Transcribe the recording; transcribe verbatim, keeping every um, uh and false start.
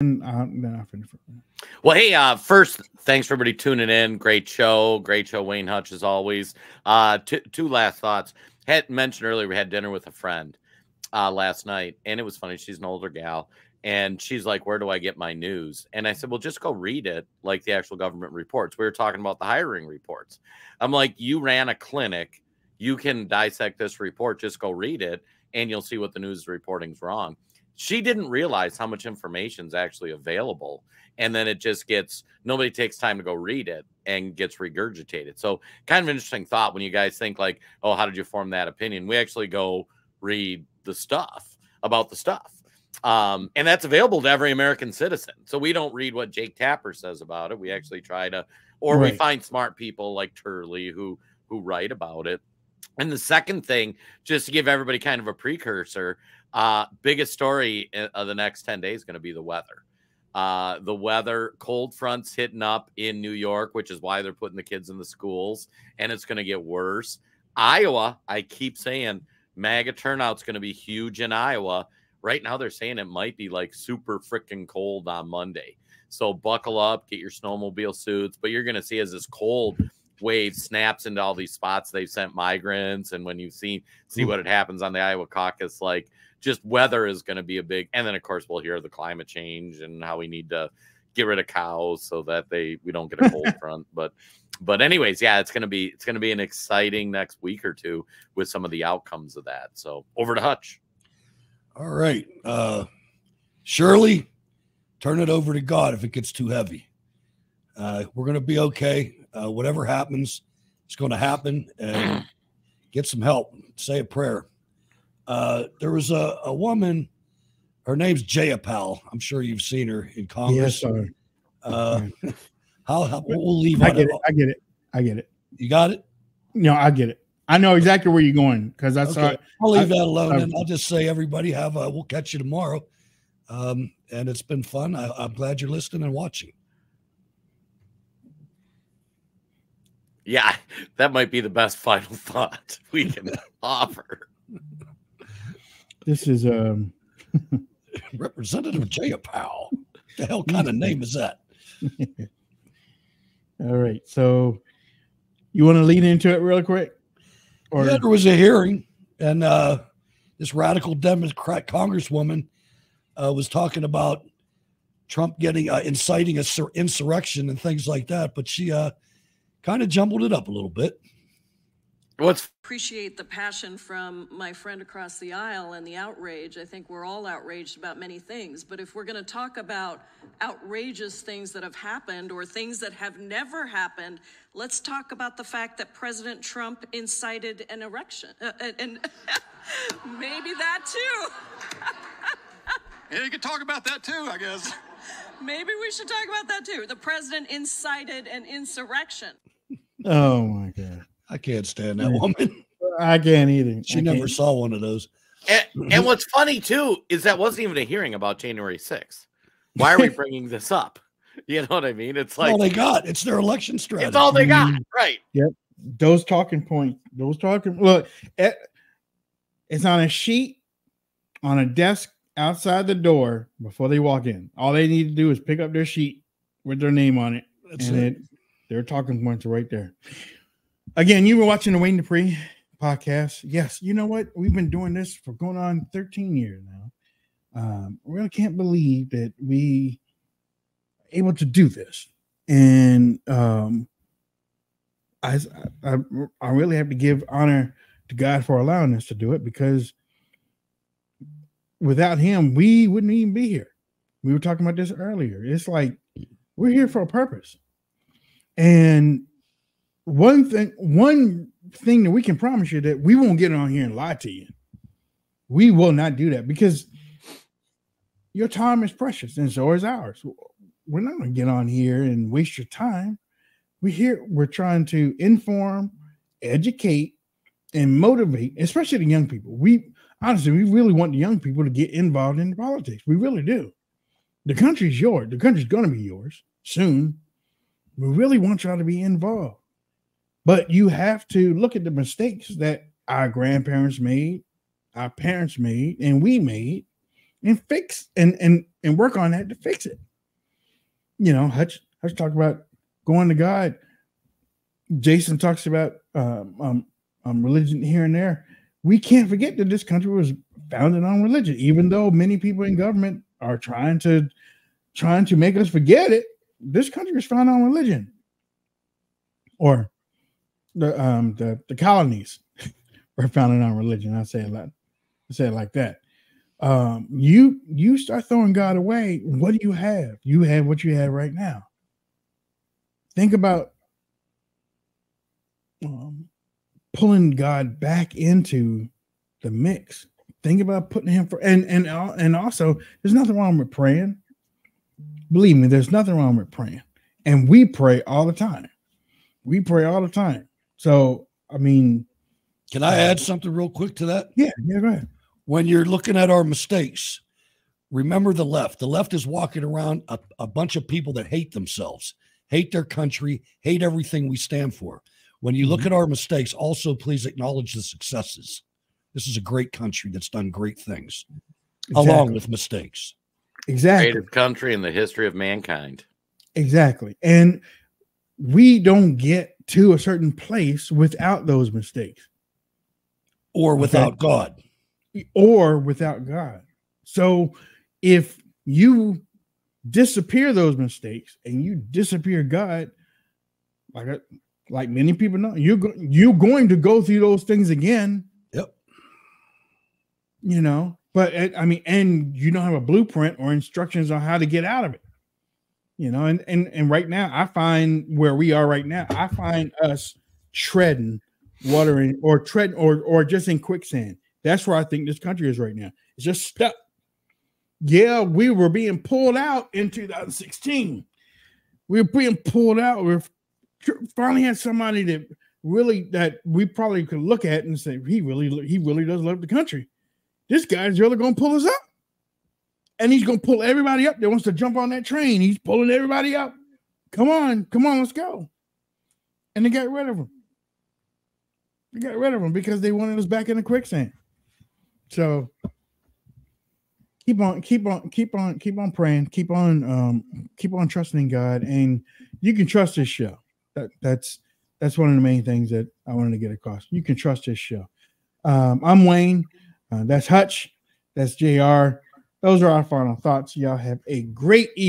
Well, hey, uh, first, thanks for everybody tuning in. Great show. Great show, Wayne Hutch, as always. Uh, two last thoughts. Had mentioned earlier, we had dinner with a friend uh, last night, and it was funny. She's an older gal, and she's like, where do I get my news? And I said, well, just go read it, like the actual government reports. We were talking about the hiring reports. I'm like, you ran a clinic. You can dissect this report. Just go read it, and you'll see what the news reporting's wrong. She didn't realize how much information is actually available. And then it just gets, nobody takes time to go read it and gets regurgitated. So kind of an interesting thought when you guys think like, oh, how did you form that opinion? We actually go read the stuff about the stuff. Um, and that's available to every American citizen. So we don't read what Jake Tapper says about it. We actually try to, or right. we find smart people like Turley who, who write about it. And the second thing, just to give everybody kind of a precursor, uh, biggest story of the next ten days is going to be the weather. Uh, the weather, cold fronts hitting up in New York, which is why they're putting the kids in the schools, and it's going to get worse. Iowa, I keep saying, MAGA turnout's going to be huge in Iowa. Right now they're saying it might be like super freaking cold on Monday. So buckle up, get your snowmobile suits, but you're going to see as this cold wave snaps into all these spots they've sent migrants, and when you see see what it happens on the Iowa caucus, like just weather is going to be a big, and then of course we'll hear the climate change and how we need to get rid of cows so that they we don't get a cold front, but but anyways, yeah, it's going to be it's going to be an exciting next week or two with some of the outcomes of that. So over to Hutch. All right, uh Shirley, turn it over to God if it gets too heavy. Uh we're going to be okay. Uh, whatever happens, it's going to happen, and get some help. Say a prayer. Uh, there was a, a woman, her name's Jayapal. I'm sure you've seen her in Congress. Yes, sir. Uh, yeah. how, how, we'll leave I get it. it. I get it. I get it. You got it? No, I get it. I know exactly where you're going because I okay. saw it. I'll leave I, that alone, I, and I'll just say, everybody, have a, we'll catch you tomorrow. Um, and it's been fun. I, I'm glad you're listening and watching. Yeah, that might be the best final thought we can offer. This is um... Representative Jayapal. What the hell kind of name is that? All right. So you want to lead into it real quick? Or... Yeah, there was a hearing, and uh, this radical Democrat congresswoman uh, was talking about Trump getting uh, inciting a sur insurrection and things like that, but she uh, – kind of jumbled it up a little bit. What's appreciate the passion from my friend across the aisle and the outrage. I think we're all outraged about many things, but if we're going to talk about outrageous things that have happened or things that have never happened, let's talk about the fact that President Trump incited an erection, uh, and maybe that too. Yeah, you could talk about that too, I guess. Maybe we should talk about that too. The president incited an insurrection. Oh my God. I can't stand that woman. I can't either. She I never can't. saw one of those. And, and what's funny too is that wasn't even a hearing about January sixth. Why are we bringing this up? You know what I mean? It's like all they got. It's their election strategy. It's all they got. Right. Yep. Those talking points. Those talking. Look, it, it's on a sheet on a desk outside the door before they walk in. All they need to do is pick up their sheet with their name on it. That's and it. It, their talking points are right there. Again, you were watching the Wayne Dupree podcast. Yes, you know what? We've been doing this for going on thirteen years now. Um, I really can't believe that we are able to do this. And um, I, I, I really have to give honor to God for allowing us to do it, because without him, we wouldn't even be here. We were talking about this earlier. It's like we're here for a purpose. And one thing, one thing that we can promise you, that we won't get on here and lie to you. We will not do that, because your time is precious and so is ours. We're not going to get on here and waste your time. We're here. We're trying to inform, educate, and motivate, especially the young people. We Honestly, we really want the young people to get involved in politics. We really do. The country's yours. The country's going to be yours soon. We really want y'all to be involved. But you have to look at the mistakes that our grandparents made, our parents made, and we made, and fix and and, and and work on that to fix it. You know, Hutch, Hutch talked about going to God. Jason talks about um, um, um, religion here and there. We can't forget that this country was founded on religion, even though many people in government are trying to trying to make us forget it. This country was founded on religion, or the um, the, the colonies were founded on religion. I say it like, I say it like that. Um, you you start throwing God away. What do you have? You have what you have right now. Think about um, pulling God back into the mix. Think about putting him for and and and also, there's nothing wrong with praying. Believe me, there's nothing wrong with praying, and we pray all the time. We pray all the time. So I mean, can I uh, add something real quick to that? Yeah, yeah, go ahead. When you're looking at our mistakes, remember the left. The left is walking around a, a bunch of people that hate themselves, hate their country, hate everything we stand for. When you look mm-hmm. at our mistakes, also please acknowledge the successes. This is a great country that's done great things, exactly. along with mistakes. Exactly. Greatest country in the history of mankind. Exactly. And we don't get to a certain place without those mistakes. Or without okay. God. Or without God. So if you disappear those mistakes and you disappear God, like I, like many people know, you're go, you're going to go through those things again. Yep. You know, but I mean, and you don't have a blueprint or instructions on how to get out of it. You know, and and and right now, I find where we are right now, I find us treading water in, or treading or or just in quicksand. That's where I think this country is right now. It's just stuck. Yeah, we were being pulled out in two thousand sixteen. We were being pulled out. We finally had somebody that really that we probably could look at and say, he really he really does love the country. This guy's really going to pull us up. And he's going to pull everybody up that wants to jump on that train. He's pulling everybody up. Come on. Come on. Let's go. And they got rid of him. They got rid of him because they wanted us back in the quicksand. So keep on, keep on, keep on, keep on praying, keep on, um, keep on trusting in God, and you can trust this show. That, that's that's one of the main things that I wanted to get across. You can trust this show. Um, I'm Wayne. Uh, that's Hutch. That's J R. Those are our final thoughts. Y'all have a great evening.